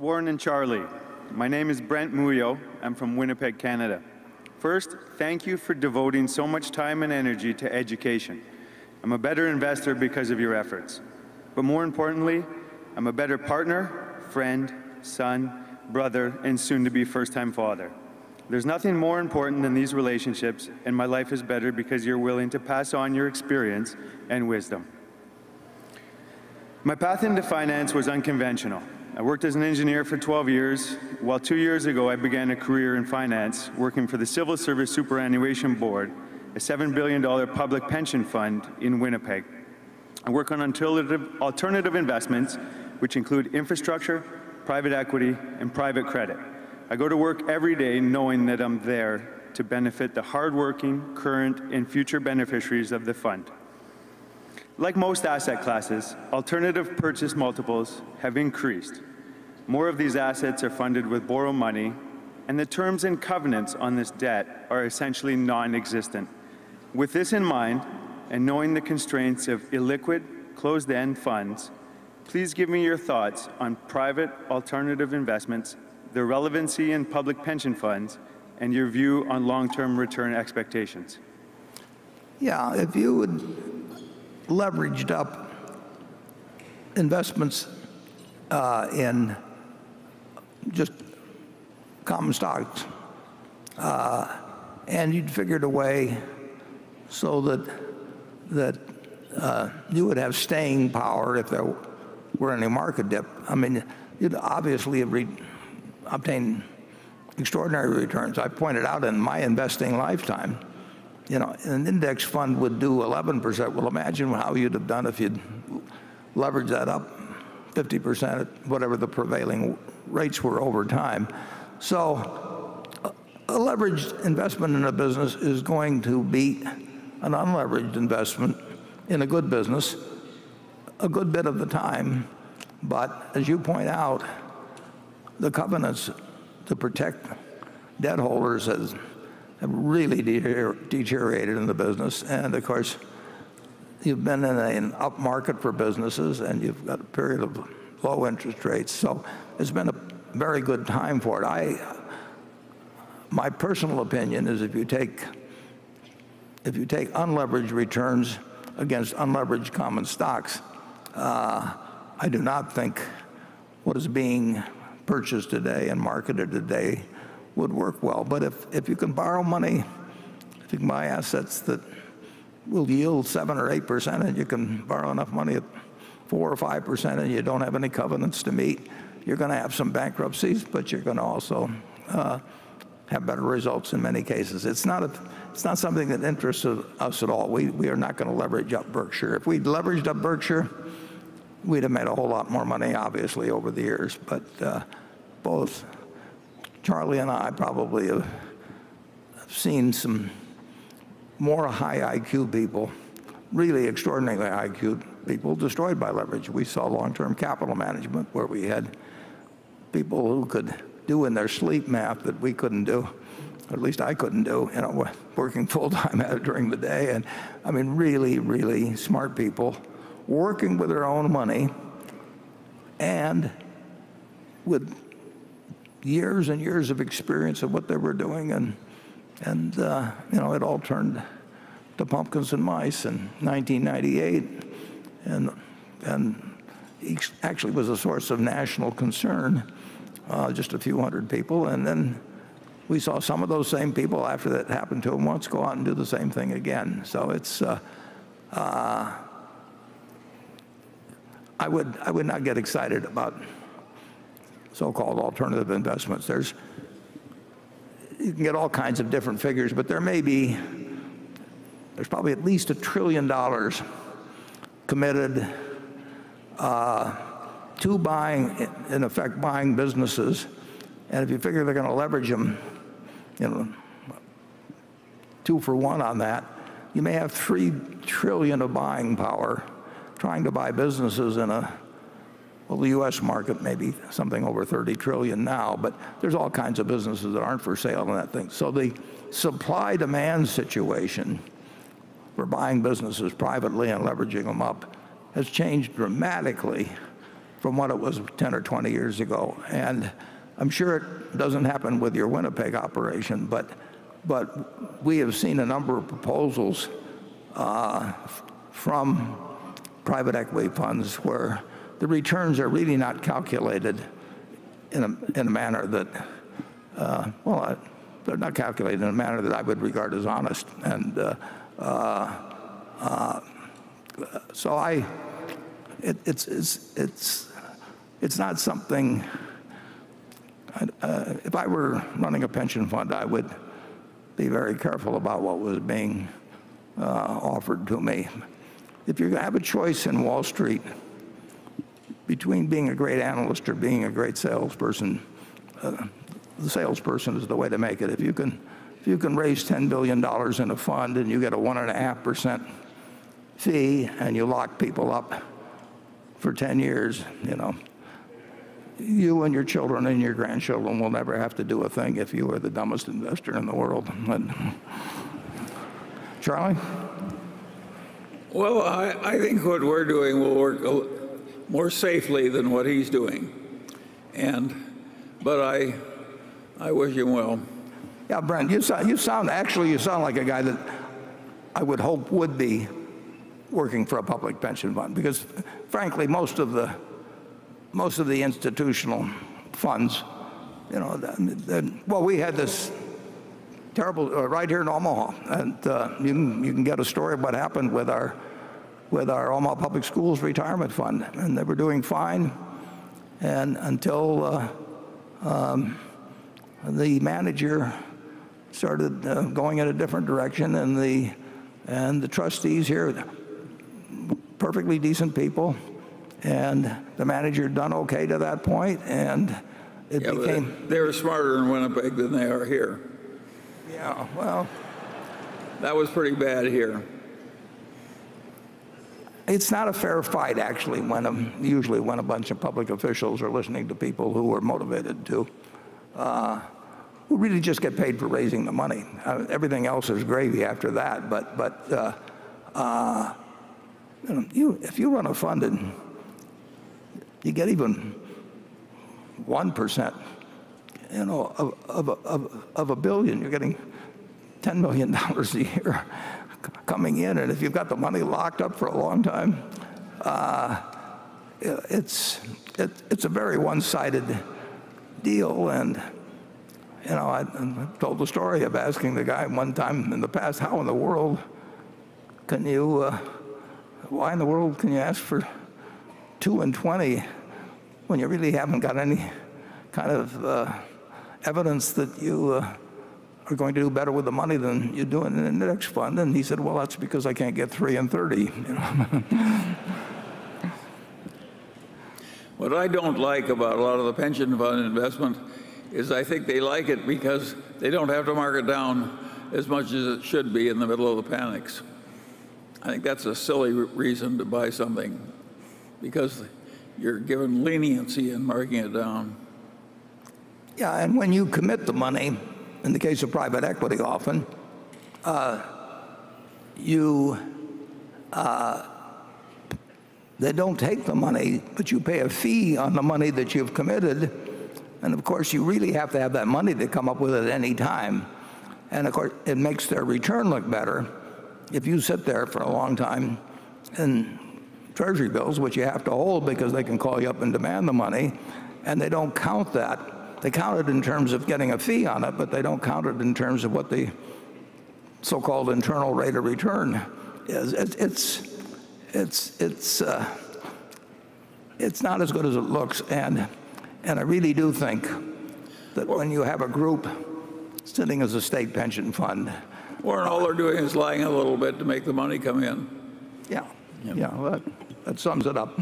Warren and Charlie, my name is Brent Muyo. I'm from Winnipeg, Canada. First, thank you for devoting so much time and energy to education. I'm a better investor because of your efforts. But more importantly, I'm a better partner, friend, son, brother, and soon-to-be first-time father. There's nothing more important than these relationships, and my life is better because you're willing to pass on your experience and wisdom. My path into finance was unconventional. I worked as an engineer for 12 years, while 2 years ago I began a career in finance, working for the Civil Service Superannuation Board, a $7 billion public pension fund in Winnipeg. I work on alternative investments, which include infrastructure, private equity, and private credit. I go to work every day knowing that I'm there to benefit the hardworking, current, and future beneficiaries of the fund. Like most asset classes, alternative purchase multiples have increased. More of these assets are funded with borrowed money, and the terms and covenants on this debt are essentially non-existent. With this in mind, and knowing the constraints of illiquid, closed-end funds, please give me your thoughts on private alternative investments, their relevancy in public pension funds, and your view on long-term return expectations. Yeah, if you would leveraged up investments in just common stocks, and you'd figured a way so that you would have staying power if there were any market dip. I mean, you'd obviously have obtained extraordinary returns. I pointed out in my investing lifetime, you know, an index fund would do 11%. Well, imagine how you'd have done if you'd leveraged that up 50% at whatever the prevailing rates were over time. So a leveraged investment in a business is going to beat an unleveraged investment in a good business a good bit of the time. But as you point out, the covenants to protect debt holders have really deteriorated in the business. And of course, you've been in an up market for businesses, and you've got a period of low interest rates. So it's been a very good time for it. My personal opinion is if you take unleveraged returns against unleveraged common stocks, I do not think what is being purchased today and marketed today would work well. But if you can borrow money, if you can buy assets that will yield 7 or 8%, and you can borrow enough money at 4 or 5%, and you don't have any covenants to meet, you're going to have some bankruptcies, but you're going to also have better results in many cases. It's not something that interests us at all. We are not going to leverage up Berkshire. If we'd leveraged up Berkshire, we'd have made a whole lot more money, obviously, over the years. But both Charlie and I probably have seen some more high IQ people, really extraordinarily high IQ people, destroyed by leverage. We saw long-term capital management, where we had people who could do in their sleep math that we couldn't do, or at least I couldn't do, you know, working full-time at it during the day. And I mean, really, really smart people working with their own money and with years and years of experience of what they were doing, and you know, it all turned to pumpkins and mice in 1998, and it actually was a source of national concern, just a few hundred people. And then we saw some of those same people, after that happened to them once, go out and do the same thing again. So it's I would not get excited about so-called alternative investments. You can get all kinds of different figures, but there's probably at least $1 trillion committed to buying, in effect, buying businesses. And if you figure they're going to leverage them, you know, 2 for 1 on that, you may have $3 trillion of buying power trying to buy businesses in a, well, the U.S. market may be something over $30 trillion now, but there's all kinds of businesses that aren't for sale and that thing. So the supply-demand situation for buying businesses privately and leveraging them up has changed dramatically from what it was 10 or 20 years ago. And I'm sure it doesn't happen with your Winnipeg operation, but we have seen a number of proposals from private equity funds where the returns are really not calculated in a manner that, they're not calculated in a manner that I would regard as honest. And so it's not something, if I were running a pension fund, I would be very careful about what was being offered to me. If you have a choice in Wall Street between being a great analyst or being a great salesperson, the salesperson is the way to make it. If you can raise $10 billion in a fund and you get a 1.5% fee and you lock people up for 10 years, you know, you and your children and your grandchildren will never have to do a thing if you are the dumbest investor in the world. Charlie? Well, I think what we're doing will work more safely than what he's doing. But I wish him well. Yeah, Brent, you sound like a guy that I would hope would be working for a public pension fund, because frankly, most of the institutional funds, you know, well, we had this terrible right here in Omaha, and you can get a story of what happened with our Omaha Public Schools retirement fund, and they were doing fine, and until the manager started going in a different direction, and the trustees here, perfectly decent people, and the manager done okay to that point, and it became. They were smarter in Winnipeg than they are here. Yeah, well, that was pretty bad here. It's not a fair fight, actually, usually when a bunch of public officials are listening to people who are motivated to, who really just get paid for raising the money. Everything else is gravy after that. But you know, if you run a fund and you get even 1%, you know, of a billion, you're getting $10 million a year coming in, and if you've got the money locked up for a long time, it's a very one-sided deal. And you know, I've told the story of asking the guy one time in the past, how in the world can you, why in the world can you ask for 2 and 20 when you really haven't got any kind of evidence that you are going to do better with the money than you do in the index fund. And he said, well, that's because I can't get 3 and 30. You know? What I don't like about a lot of the pension fund investment is I think they like it because they don't have to mark it down as much as it should be in the middle of the panics. I think that's a silly reason to buy something, because you're given leniency in marking it down. Yeah, and when you commit the money, in the case of private equity often, they don't take the money, but you pay a fee on the money that you've committed. And of course, you really have to have that money to come up with it at any time. And of course, it makes their return look better if you sit there for a long time in Treasury bills, which you have to hold because they can call you up and demand the money, and they don't count that. They count it in terms of getting a fee on it, but they don't count it in terms of what the so-called internal rate of return is. It's not as good as it looks, and I really do think that when you have a group sitting as a state pension fund, Warren, all they're doing is lying a little bit to make the money come in. Yeah, yeah, that sums it up.